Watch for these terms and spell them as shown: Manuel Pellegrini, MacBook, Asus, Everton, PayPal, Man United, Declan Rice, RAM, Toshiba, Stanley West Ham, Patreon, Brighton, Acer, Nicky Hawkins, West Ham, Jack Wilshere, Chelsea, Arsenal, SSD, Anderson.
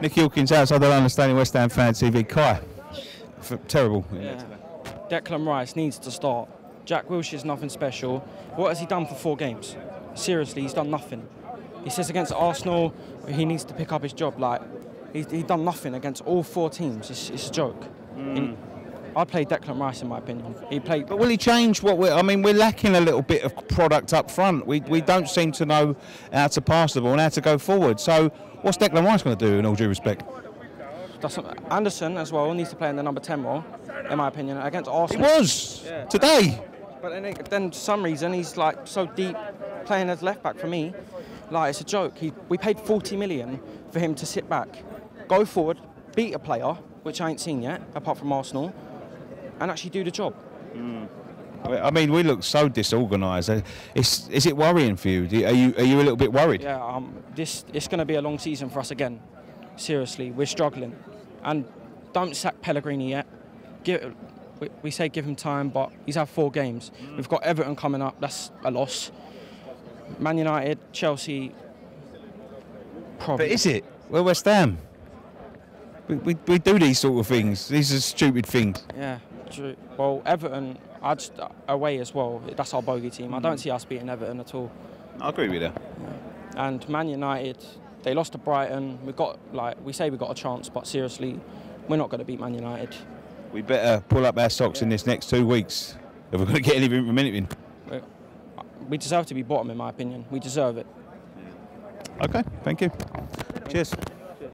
Nicky Hawkins outside the line of Stanley West Ham fan TV. Kai, terrible. Yeah. Declan Rice needs to start. Jack Wilshere is nothing special. What has he done for 4 games? Seriously, he's done nothing. He says against Arsenal, he needs to pick up his job. Like, he's done nothing against all 4 teams. It's a joke. Mm. I play Declan Rice, in my opinion. He played. But will he change what we're? I mean, we're lacking a little bit of product up front. We don't seem to know how to pass the ball and how to go forward. So what's Declan Rice going to do? In all due respect, Anderson as well needs to play in the number 10 role, in my opinion, against Arsenal. He was today. But then for some reason he's like so deep playing as left back for me. Like, it's a joke. We paid 40 million for him to sit back, go forward, beat a player which I ain't seen yet apart from Arsenal, and actually do the job. Mm. I mean, we look so disorganised. Is it worrying for you? Are you a little bit worried? Yeah, it's going to be a long season for us again. Seriously, we're struggling. And don't sack Pellegrini yet. We say give him time, but he's had 4 games. Mm. We've got Everton coming up. That's a loss. Man United, Chelsea. Probably. But is it? We're West Ham. We do these sort of things. These are stupid things. Yeah, true. Well, Everton away as well. That's our bogey team. I don't see us beating Everton at all. I agree with you. Yeah. And Man United, they lost to Brighton. We say we got a chance, but seriously, we're not going to beat Man United. We better pull up our socks in this next 2 weeks if we're going to get anything from anything. We deserve to be bottom, in my opinion. We deserve it. Okay, thank you. Cheers.